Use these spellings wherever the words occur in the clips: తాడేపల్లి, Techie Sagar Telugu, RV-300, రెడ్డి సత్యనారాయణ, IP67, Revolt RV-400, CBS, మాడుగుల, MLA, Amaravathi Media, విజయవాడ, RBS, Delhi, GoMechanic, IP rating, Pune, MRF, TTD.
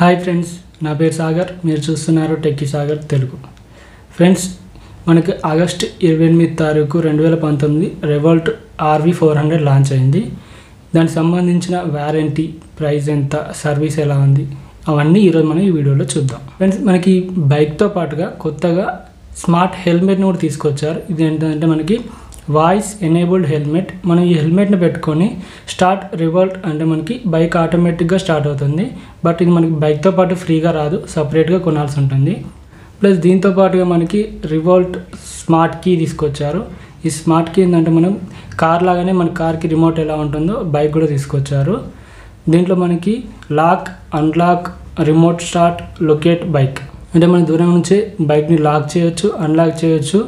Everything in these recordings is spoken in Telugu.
Hi friends, నా పేరు సాగర్ మీరు చూస్తున్నారు టెక్కీ సాగర్ తెలుగు ఫ్రెండ్స్ మనకు ఆగస్ట్ 28 తారీఖు 2019 రెవోల్ట్ RV400 లాంచ్ అయ్యింది దానికి సంబంధించిన వారంటీ ప్రైస్ ఎంత సర్వీస్ ఎలా ఉంది అవన్నీ ఈ రోజు మనం ఈ వీడియోలో చూద్దాం ఫ్రెండ్స్ మనకి బైక్ తో పాటుగా కొత్తగా స్మార్ట్ హెల్మెట్ ను తీసుకొచ్చారు ఇది ఏంటంటే మనకి వాయిస్ ఎనేబుల్డ్ హెల్మెట్ మనం ఈ హెల్మెట్ ని పెట్టుకొని స్టార్ట్ రివోల్ట్ అంటే మనకి బైక్ ఆటోమేటిక్ గా స్టార్ట్ అవుతుంది బట్ ఇది మనకి బైక్ తో పాటు ఫ్రీ గా రాదు సెపరేట్ గా కొనాల్సి ఉంటుంది ప్లస్ దీంతో పాటుగా మనకి రివోల్ట్ స్మార్ట్ కీ తీసుకొచ్చారు ఈ స్మార్ట్ కీ ఏంటంటే మనం కార్ లాగానే మన కార్ కి రిమోట్ ఎలా ఉంటుందో బైక్ కూడా తీసుకొచ్చారు దీంట్లో మనకి lock unlock remote start locate bike అంటే మనం దూరం నుంచి బైక్ ని లాక్ చేయొచ్చు అన్లాక్ చేయొచ్చు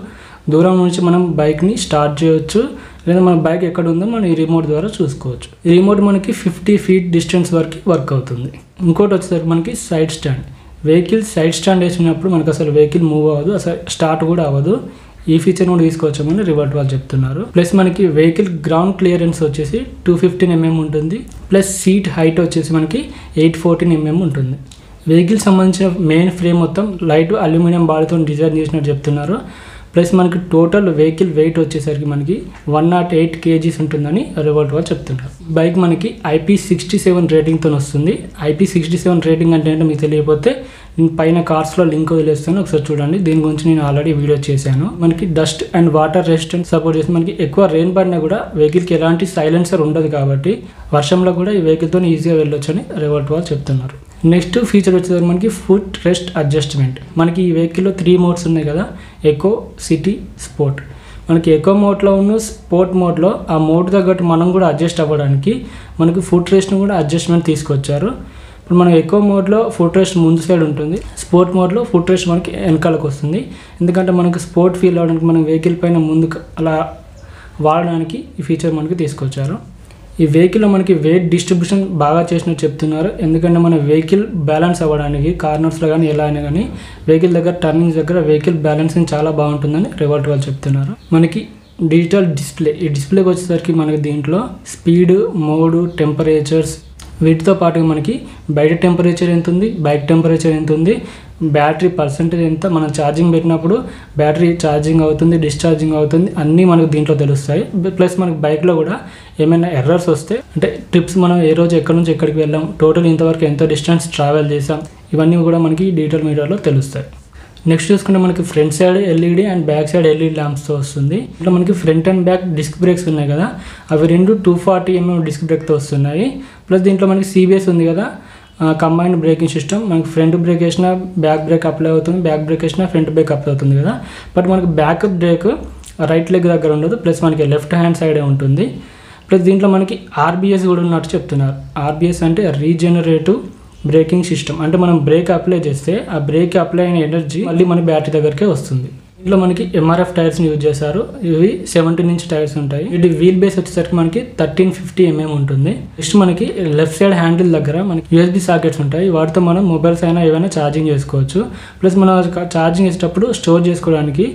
దూరం నుంచి మనం బైక్ ని స్టార్ట్ చేయొచ్చు లేదా మన బైక్ ఎక్కడ ఉందో మనం ఈ రిమోట్ ద్వారా చూసుకోవచ్చు ఈ రిమోట్ మనకి 50 ఫీట్ డిస్టెన్స్ వరకు వర్క్ అవుతుంది ఇంకోటి వచ్చేసరికి మనకి side stand vehicle side stand వేసినప్పుడు మనకి అసలు వెహికల్ మూవ్ అవ్వదు అసలు స్టార్ట్ కూడా అవ్వదు ఈ ఫీచర్ కూడా తీసుకొచ్చామని రివర్ట్ వాళ్ళు చెప్తున్నారు ప్లస్ మనకి వెహికల్ గ్రౌండ్ క్లియరెన్స్ వచ్చేసి 215 mm ఉంటుంది ప్లస్ సీట్ హైట్ వచ్చేసి మనకి 814 mm ఉంటుంది వెహికల్ సంబంధించిన మెయిన్ ఫ్రేమ్ మొత్తం లైట్ అల్యూమినియం బాడీతో డిజైన్ చేసినట్టు చెప్తున్నారు ప్లస్ మనకి టోటల్ వెహికల్ వెయిట్ వచ్చేసరికి మనకి 108 kgs ఉంటుందని రివోల్ట్ వాళ్ళు చెప్తున్నారు బైక్ మనకి IP67 రేటింగ్తో వస్తుంది IP67 రేటింగ్ అంటే ఏంటో మీకు తెలియకపోతే నేను పైన కార్డ్స్లో లింక్ వదిలేస్తాను ఒకసారి చూడండి దీని గురించి నేను ఆల్రెడీ వీడియో చేశాను మనకి dust and water resistant support చేసి మనకి ఎక్కువ రెయిన్ పడినా కూడా వెహికల్కి ఎలాంటి సైలెన్సర్ ఉండదు కాబట్టి వర్షంలో కూడా ఈ వెహికల్తో ఈజీగా వెళ్ళొచ్చు అని రివోల్ట్ వాళ్ళు చెప్తున్నారు నెక్స్ట్ ఫీచర్ వచ్చేసరికి మనకి ఫుట్ రెస్ట్ అడ్జస్ట్మెంట్ మనకి ఈ వెహికల్లో 3 మోడ్స్ ఉన్నాయి కదా ఎకో సిటీ స్పోర్ట్ మనకి ఎకో మోడ్లో ఉన్న స్పోర్ట్ మోడ్లో ఆ మోడ్ తగ్గట్టు మనం కూడా అడ్జస్ట్ అవ్వడానికి మనకి ఫుట్ రెస్ట్ను కూడా అడ్జస్ట్మెంట్ తీసుకొచ్చారు ఇప్పుడు మనం ఎకో మోడ్లో ఫుట్ రెస్ట్ ముందు సైడ్ ఉంటుంది స్పోర్ట్ మోడ్లో ఫుట్ రెస్ట్ మనకి వెనకాలకు వస్తుంది ఎందుకంటే మనకి స్పోర్ట్ ఫీల్ అవ్వడానికి మనం వెహికల్ పైన ముందుకు అలా వాడడానికి ఈ ఫీచర్ మనకి తీసుకొచ్చారు ఈ వెహికల్లో మనకి వెయిట్ డిస్ట్రిబ్యూషన్ బాగా చేసినట్టు చెప్తున్నారు ఎందుకంటే మన వెహికల్ బ్యాలెన్స్ అవ్వడానికి కార్నర్స్లో కానీ ఎలా అయినా కానీ వెహికల్ దగ్గర టర్నింగ్స్ దగ్గర వెహికల్ బ్యాలెన్సింగ్ చాలా బాగుంటుందని రివోల్ట్ వాళ్ళు చెప్తున్నారు మనకి డిజిటల్ డిస్ప్లే ఈ డిస్ప్లేకి వచ్చేసరికి మనకి దీంట్లో స్పీడ్ మోడ్ టెంపరేచర్స్ వీటితో పాటుగా మనకి బయట టెంపరేచర్ ఎంత ఉంది బైక్ టెంపరేచర్ ఎంత ఉంది బ్యాటరీ పర్సెంటేజ్ ఎంత మనం ఛార్జింగ్ పెట్టినప్పుడు బ్యాటరీ ఛార్జింగ్ అవుతుంది డిశ్చార్జింగ్ అవుతుంది అన్నీ మనకు దీంట్లో తెలుస్తాయి ప్లస్ మనకి బైక్లో కూడా ఏమైనా ఎర్రర్స్ వస్తే అంటే ట్రిప్స్ మనం ఏ రోజు ఎక్కడి నుంచి ఎక్కడికి వెళ్ళాం టోటల్ ఇంతవరకు ఎంత డిస్టెన్స్ ట్రావెల్ చేసాం ఇవన్నీ కూడా మనకి డీటెయిల్ మీటర్లో తెలుస్తాయి నెక్స్ట్ చూసుకుంటే మనకి front side LED and back side LED ల్యాంప్స్తో వస్తుంది ఇట్లా మనకి front and back disc brakes ఉన్నాయి కదా అవి రెండు 240 mm డిస్క్ బ్రేక్తో వస్తున్నాయి ప్లస్ దీంట్లో మనకి CBS ఉంది కదా కంబైన్డ్ బ్రేకింగ్ సిస్టమ్ మనకి ఫ్రంట్ బ్రేక్ వేసినా బ్యాక్ బ్రేక్ అప్లై అవుతుంది బ్యాక్ బ్రేక్ వేసినా ఫ్రంట్ బ్రేక్ అప్లై అవుతుంది కదా బట్ మనకి బ్యాక్ బ్రేక్ రైట్ లెగ్ దగ్గర ఉండదు ప్లస్ మనకి లెఫ్ట్ హ్యాండ్ సైడే ఉంటుంది ప్లస్ దీంట్లో మనకి RBS కూడా ఉన్నట్టు చెప్తున్నారు RBS అంటే రీజనరేటివ్ బ్రేకింగ్ సిస్టమ్ అంటే మనం బ్రేక్ అప్లై చేస్తే ఆ బ్రేక్ అప్లై అయిన ఎనర్జీ మళ్ళీ మన బ్యాటరీ దగ్గరకే వస్తుంది ఇంట్లో మనకి MRF టైర్స్ని యూజ్ చేశారు ఇవి 17 inch టైర్స్ ఉంటాయి ఇది వీల్ బేస్ వచ్చేసరికి మనకి 1350 mm ఉంటుంది నెక్స్ట్ మనకి లెఫ్ట్ సైడ్ హ్యాండిల్ దగ్గర మనకి USB సాకెట్స్ ఉంటాయి వాటితో మనం మొబైల్స్ అయినా ఏవైనా ఛార్జింగ్ చేసుకోవచ్చు ప్లస్ మనం ఛార్జింగ్ చేసేటప్పుడు స్టోర్ చేసుకోవడానికి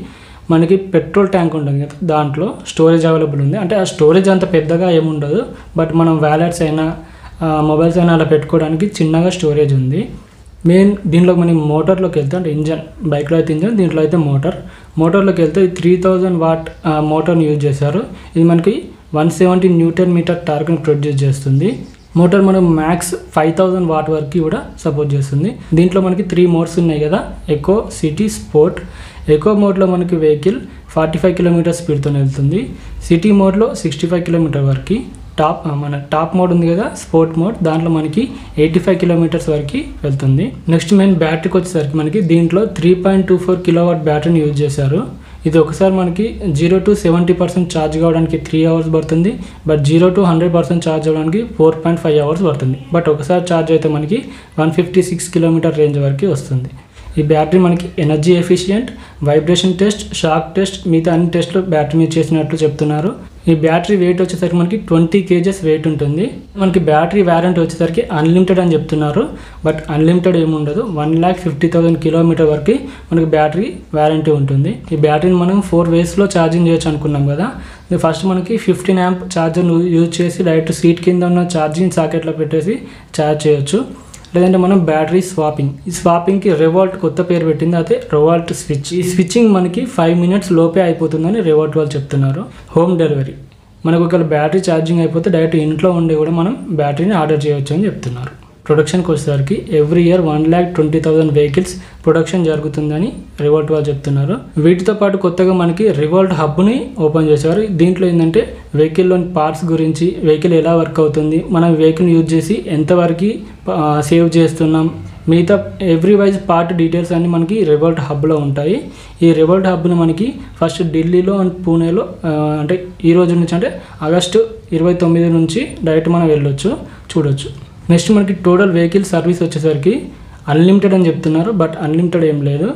మనకి పెట్రోల్ ట్యాంక్ ఉంటుంది కదా దాంట్లో స్టోరేజ్ అవైలబుల్ ఉంది అంటే ఆ స్టోరేజ్ అంత పెద్దగా ఏముండదు బట్ మనం వ్యాలెట్స్ అయినా మొబైల్స్ అయినా అలా పెట్టుకోవడానికి చిన్నగా స్టోరేజ్ ఉంది మెయిన్ దీంట్లో మనం మోటార్లోకి వెళ్తే అంటే ఇంజన్ బైక్లో అయితే ఇంజన్ దీంట్లో అయితే మోటార్లోకి వెళ్తే 3000 watt మోటార్ని యూజ్ చేశారు ఇది మనకి 170 Nm టార్క్ని ప్రొడ్యూస్ చేస్తుంది మోటార్ మనం మ్యాక్స్ 5000 watt వరకు కూడా సపోర్ట్ చేస్తుంది దీంట్లో మనకి 3 మోడ్స్ ఉన్నాయి కదా ఎకో సిటీ స్పోర్ట్ ఎకో మోడ్లో మనకి వెహికల్ 45 km స్పీడ్తో వెళ్తుంది సిటీ మోడ్లో 65 km వరకు మన టాప్ మోడ్ ఉంది కదా స్పోర్ట్ మోడ్ దాంట్లో మనకి 85 km వరకు వెళ్తుంది నెక్స్ట్ మెయిన్ బ్యాటరీకి వచ్చేసరికి మనకి దీంట్లో 3.24 kW బ్యాటరీని యూజ్ చేశారు ఇది ఒకసారి మనకి 0 to 70% ఛార్జ్ కావడానికి 3 hours పడుతుంది బట్ 0 to 100% ఛార్జ్ అవ్వడానికి 4.5 hours పడుతుంది బట్ ఒకసారి ఛార్జ్ అయితే మనకి 156 km రేంజ్ వరకు వస్తుంది ఈ బ్యాటరీ మనకి energy efficient vibration test shock test మిగతా అన్ని టెస్ట్లు బ్యాటరీ మీద చేసినట్లు చెప్తున్నారు ఈ బ్యాటరీ వెయిట్ వచ్చేసరికి మనకి 20 kgs వెయిట్ ఉంటుంది మనకి బ్యాటరీ వారంటీ వచ్చేసరికి అన్లిమిటెడ్ అని చెప్తున్నారు బట్ అన్లిమిటెడ్ ఏమి ఉండదు 1,50,000 km వరకు మనకి బ్యాటరీ వారంటీ ఉంటుంది ఈ బ్యాటరీని మనం 4 ways లో ఛార్జింగ్ చేయొచ్చు అనుకున్నాం కదా ఫస్ట్ మనకి 15 amp ఛార్జర్ను యూజ్ చేసి డైరెక్ట్ సీట్ కింద ఉన్న ఛార్జింగ్ సాకెట్లో పెట్టేసి ఛార్జ్ చేయొచ్చు లేదంటే మనం బ్యాటరీ స్వాపింగ్ ఈ స్వాపింగ్కి రెవాల్ట్ కొత్త పేరు పెట్టింది అదే రెవాల్ట్ స్విచ్. ఈ స్విచ్చింగ్ మనకి 5 minutes లోపే అయిపోతుందని రెవాల్ట్ వాళ్ళు చెప్తున్నారు. హోమ్ డెలివరీ మనకు ఒకవేళ బ్యాటరీ ఛార్జింగ్ అయిపోతే డైరెక్ట్ ఇంట్లో ఉండే కూడా మనం బ్యాటరీని ఆర్డర్ చేయవచ్చు అని చెప్తున్నారు. ప్రొడక్షన్కి వచ్చేసరికి ఎవ్రీ ఇయర్ 1,20,000 వెహికల్స్ ప్రొడక్షన్ జరుగుతుందని రివాల్ట్ వాళ్ళు చెప్తున్నారు. వీటితో పాటు కొత్తగా మనకి రివాల్ట్ హబ్ని ఓపెన్ చేశారు. దీంట్లో ఏంటంటే వెహికల్లోని పార్ట్స్ గురించి, వెహికల్ ఎలా వర్క్ అవుతుంది, మనం వెహికల్ని యూజ్ చేసి ఎంతవరకు సేవ్ చేస్తున్నాం, మిగతా ఎవ్రీ వైజ్ పార్ట్ డీటెయిల్స్ అన్నీ మనకి రివాల్ట్ హబ్లో ఉంటాయి. ఈ రివాల్ట్ హబ్ని మనకి ఫస్ట్ ఢిల్లీలో అండ్ పూణేలో అంటే ఈ రోజు నుంచి అంటే ఆగస్టు 29 నుంచి డైరెక్ట్ మనం వెళ్ళొచ్చు, చూడొచ్చు. నెక్స్ట్ మనకి టోటల్ వెహికల్ సర్వీస్ వచ్చేసరికి అన్లిమిటెడ్ అని చెప్తున్నారు. బట్ అన్లిమిటెడ్ ఏం లేదు,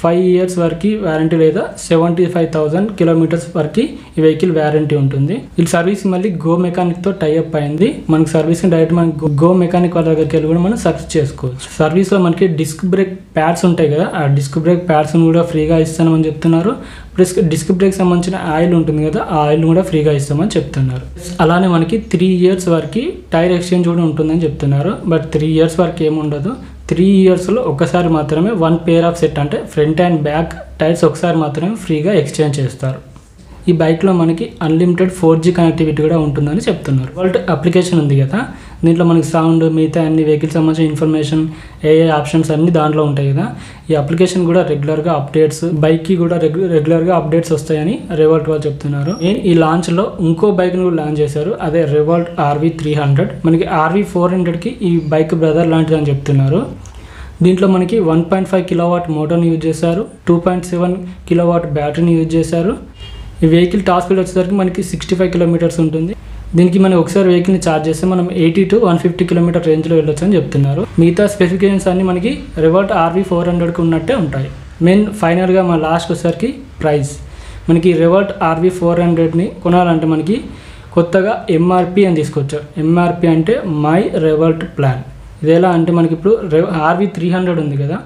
5 years వరకు వారంటీ లేదా 75,000 kilometers వరకు ఈ వెహికల్ వారంటీ ఉంటుంది. ఈ సర్వీస్ మళ్ళీ GoMechanicతో టైఅప్ అయింది. మనకి సర్వీస్ని డైరెక్ట్ మనం GoMechanic వాళ్ళ దగ్గరికి వెళ్ళి కూడా మనం సర్చ్ చేసుకోవచ్చు. సర్వీస్లో మనకి డిస్క్ బ్రేక్ ప్యాడ్స్ ఉంటాయి కదా, ఆ డిస్క్ బ్రేక్ ప్యాడ్స్ని కూడా ఫ్రీగా ఇస్తామని చెప్తున్నారు. ప్లస్ డిస్క్ బ్రేక్ సంబంధించిన ఆయిల్ ఉంటుంది కదా, ఆ ఆయిల్ కూడా ఫ్రీగా ఇస్తామని చెప్తున్నారు. అలానే మనకి 3 years వరకు టైర్ ఎక్స్చేంజ్ కూడా ఉంటుందని చెప్తున్నారు. బట్ 3 years వరకు ఏముండదు. 3 yearsలో ఒకసారి మాత్రమే 1 pair ఆఫ్ సెట్ అంటే ఫ్రంట్ అండ్ బ్యాక్ టైర్స్ ఒకసారి మాత్రమే ఫ్రీగా ఎక్స్చేంజ్ చేస్తారు. ఈ బైక్లో మనకి అన్లిమిటెడ్ 4G కనెక్టివిటీ కూడా ఉంటుందని చెప్తున్నారు. రివాల్ట్ అప్లికేషన్ ఉంది కదా, దీంట్లో మనకి సౌండ్ మిగతా అన్ని వెహికల్ సంబంధించిన ఇన్ఫర్మేషన్ ఏ ఆప్షన్స్ అన్నీ దాంట్లో ఉంటాయి కదా. ఈ అప్లికేషన్ కూడా రెగ్యులర్గా అప్డేట్స్, బైక్కి కూడా రెగ్యులర్గా అప్డేట్స్ వస్తాయని రివాల్ట్ వాళ్ళు చెప్తున్నారు. ఈ లాంచ్లో ఇంకో బైక్ని కూడా లాంచ్ చేశారు, అదే రివాల్ట్ RV-300. మనకి RV-400కి ఈ బైక్ బ్రదర్ లాంటిదని చెప్తున్నారు. దీంట్లో మనకి 1.5 kilowatt మోటార్ని యూజ్ చేశారు, 2.7 kilowatt బ్యాటరీని యూజ్ చేశారు. ఈ వెహికల్ టాప్ స్పీడ్ వచ్చేసరికి మనకి 65 kilometers ఉంటుంది. దీనికి మనం ఒకసారి వెహికల్ని ఛార్జ్ చేస్తే మనం 80 to 150 kilometer రేంజ్లో వెళ్ళొచ్చు అని చెప్తున్నారు. మిగతా స్పెసిఫికేషన్స్ అన్నీ మనకి రివాల్ట్ RV-400కి ఉన్నట్టే ఉంటాయి. మెయిన్ ఫైనల్గా మన లాస్ట్ వచ్చేసరికి ప్రైస్. మనకి రివాల్ట్ RV-400ని కొనాలంటే మనకి కొత్తగా MRP అని తీసుకొచ్చారు. MRP అంటే మై రివాల్ట్ ప్లాన్. ఇది ఎలా అంటే మనకి ఇప్పుడు RV-300 ఉంది కదా,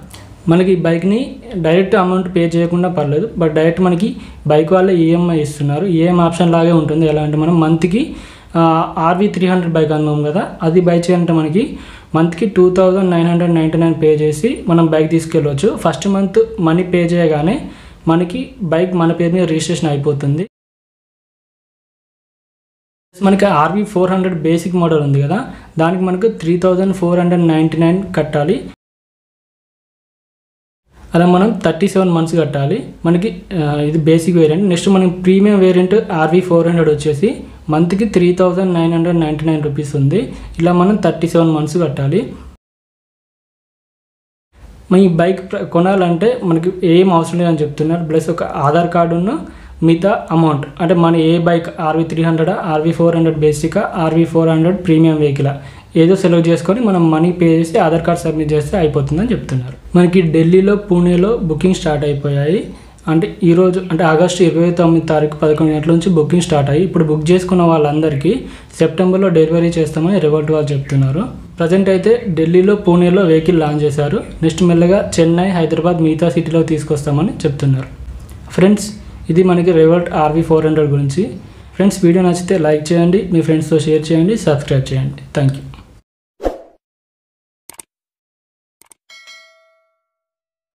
మనకి బైక్ని డైరెక్ట్ అమౌంట్ పే చేయకుండా పర్లేదు. బట్ డైరెక్ట్ మనకి బైక్ వాళ్ళే ఈఎంఐ ఇస్తున్నారు. ఈఎంఐ ఆప్షన్ లాగే ఉంటుంది. ఎలా అంటే మనం మంత్కి RV-300 బైక్ అన్నాం కదా, అది బై చేయాలంటే మనకి మంత్కి 2,999 పే చేసి మనం బైక్ తీసుకెళ్ళవచ్చు. ఫస్ట్ మంత్ మనీ పే చేయగానే మనకి బైక్ మన పేరు మీద రిజిస్ట్రేషన్ అయిపోతుంది. మనకి RV-400 బేసిక్ మోడల్ ఉంది కదా, దానికి మనకు 3,499 కట్టాలి. అలా మనం 37 months కట్టాలి. మనకి ఇది బేసిక్ వేరియంట్. నెక్స్ట్ మనకి ప్రీమియం వేరియంట్ RV-400 వచ్చేసి మంత్కి 3,999 rupees ఉంది. ఇలా మనం 37 months కట్టాలి. మన ఈ బైక్ కొనాలంటే మనకి ఏం అవసరం లేదని చెప్తున్నారు. ప్లస్ ఒక ఆధార్ కార్డును మిగతా అమౌంట్ అంటే మన ఏ bike RV-300 RV-400 బేసికా RV-400 premium వెహికలా ఏదో సెలెక్ట్ చేసుకొని మనం మనీ పే చేసి ఆధార్ కార్డ్ సబ్మిట్ చేస్తే అయిపోతుందని చెప్తున్నారు. మనకి ఢిల్లీలో పూణేలో బుకింగ్ స్టార్ట్ అయిపోయాయి. అంటే ఈరోజు అంటే ఆగస్టు 29 11 గంటల నుంచి బుకింగ్ స్టార్ట్ అయ్యి ఇప్పుడు బుక్ చేసుకున్న వాళ్ళందరికీ సెప్టెంబర్లో డెలివరీ చేస్తామని రివాల్ట్ వాళ్ళు చెప్తున్నారు. ప్రజెంట్ అయితే ఢిల్లీలో పూణేలో వెహికల్ లాంచ్ చేశారు. నెక్స్ట్ మెల్లగా చెన్నై, హైదరాబాద్ మిగతా సిటీలో తీసుకొస్తామని చెప్తున్నారు. ఫ్రెండ్స్, ఇది మనకి రివాల్ట్ RV-400 గురించి. ఫ్రెండ్స్, వీడియో నచ్చితే లైక్ చేయండి, మీ ఫ్రెండ్స్తో షేర్ చేయండి, సబ్స్క్రైబ్ చేయండి. Thank you.